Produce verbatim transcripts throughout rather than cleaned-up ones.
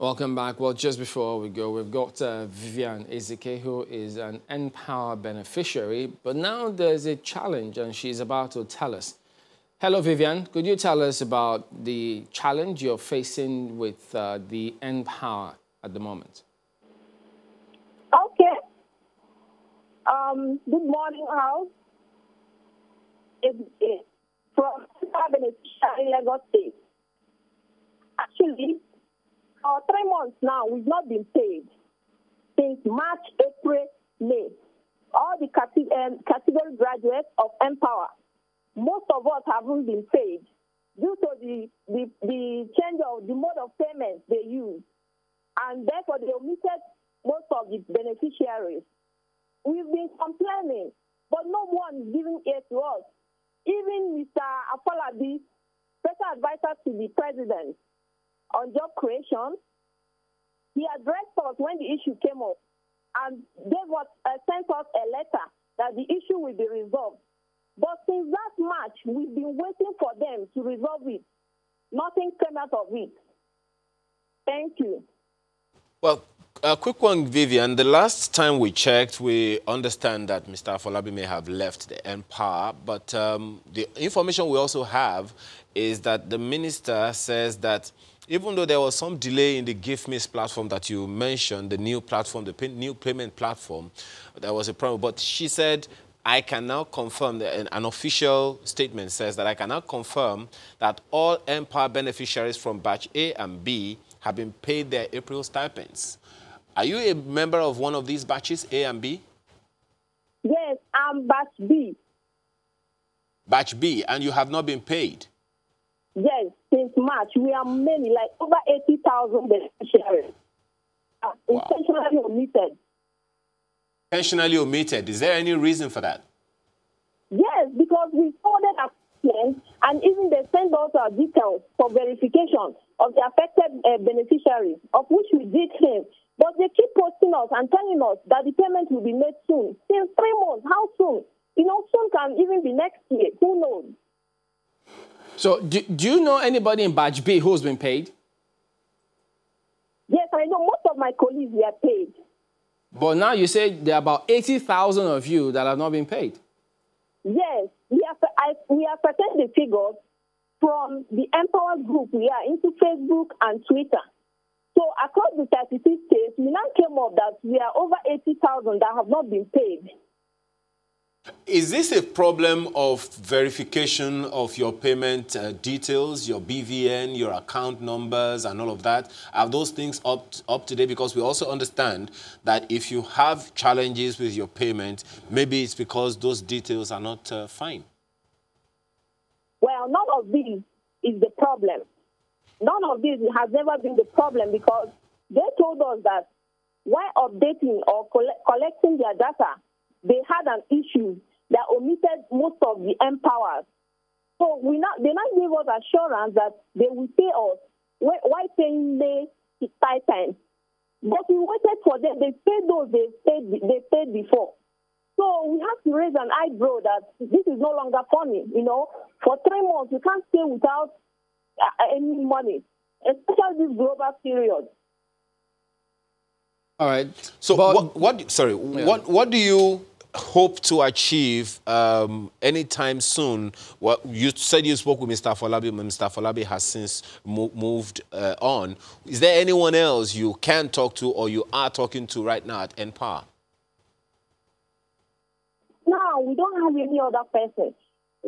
Welcome back. Well, just before we go, we've got uh, Vivian Ezeke, who is an N-Power beneficiary, but now there's a challenge and she's about to tell us. Hello, Vivian. Could you tell us about the challenge you're facing with uh, the N-Power at the moment? Okay. Um, good morning, House. It, it, from N-Power beneficiary, Lagos State. Actually, for three months now, we've not been paid since March, April, May. All the category graduates of N-Power, most of us haven't been paid due to the, the, the change of the mode of payment they use, and therefore they omitted most of the beneficiaries. We've been complaining, but no one is giving aid to us. Even Mister Afolabi, special advisor to the president on job creation, he addressed us when the issue came up and gave us, uh, sent us a letter that the issue will be resolved. But since that March, we've been waiting for them to resolve it. Nothing came out of it. Thank you. Well, a quick one, Vivian. The last time we checked, we understand that Mister Afolabi may have left the N-Power, but um, the information we also have is that the minister says that even though there was some delay in the GIFMIS platform that you mentioned, the new platform, the pay new payment platform, there was a problem. But she said, I can now confirm, that an official statement says that I can now confirm that all N-Power beneficiaries from batch A and B have been paid their April stipends. Are you a member of one of these batches, A and B? Yes, I'm batch B. Batch B, and you have not been paid? Yes, since March, we are many, like over eighty thousand beneficiaries. Uh, wow. Intentionally omitted. Intentionally omitted. Is there any reason for that? Yes, because we forwarded our complaints, and even they sent out our details for verification of the affected uh, beneficiaries, of which we did claim. But they keep posting us and telling us that the payment will be made soon. Since three months, how soon? You know, soon can even be next year. Who knows? So, do, do you know anybody in batch B who's been paid? Yes, I know most of my colleagues were paid. But now you say there are about eighty thousand of you that have not been paid. Yes, we have I, we have ascertained the figures from the N-Power group we are into, Facebook and Twitter. So across the thirty-six states, we now came up that we are over eighty thousand that have not been paid. Is this a problem of verification of your payment uh, details, your B V N, your account numbers and all of that? Are those things up, up to date? Because we also understand that if you have challenges with your payment, maybe it's because those details are not uh, fine. Well, none of these is the problem. None of this has ever been the problem, because they told us that while updating or coll collecting their data, they had an issue that omitted most of the N-Powers. So we not, they now gave us assurance that they will pay us. Why paying the stipend? But we waited for them. They paid those they paid, they paid before. So we have to raise an eyebrow that this is no longer funny. You know, for three months, you can't stay without any money, especially this global period. All right. So, but, what, what? Sorry. Yeah. What? What do you hope to achieve um, anytime soon? What you said you spoke with Mister Afolabi, but Mister Afolabi has since mo moved uh, on. Is there anyone else you can talk to or you are talking to right now at N-Power? No, we don't have any other person.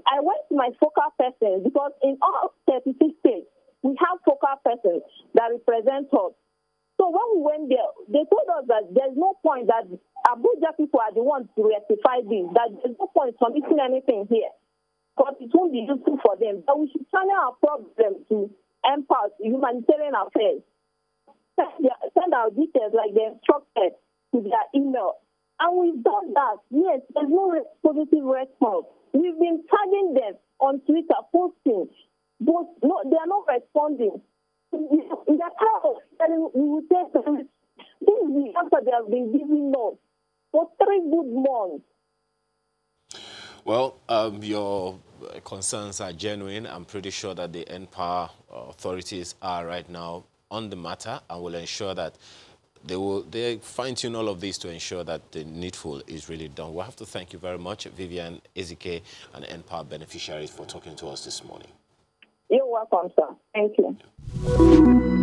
I went to my focal person because in all thirty-six states we have focal persons that represent us. So when we went there, they told us that there's no point, that Abuja people are the ones to rectify this, that there's no point submitting anything here, because it won't be useful for them. But we should channel our problem to N-Power humanitarian affairs. Send, their, send our details like they instructed to their email. And we've done that. Yes, there's no positive response. We've been tagging them on Twitter, posting, but no, they are not responding. We will take them. This is the answer they have been giving us for three good months. Well, um, your concerns are genuine. I'm pretty sure that the N-Power authorities are right now on the matter and will ensure that they will they fine-tune all of this to ensure that the needful is really done. We'll have to thank you very much, Vivian Ezeke, and N-Power beneficiaries, for talking to us this morning. You're welcome, sir. Thank you.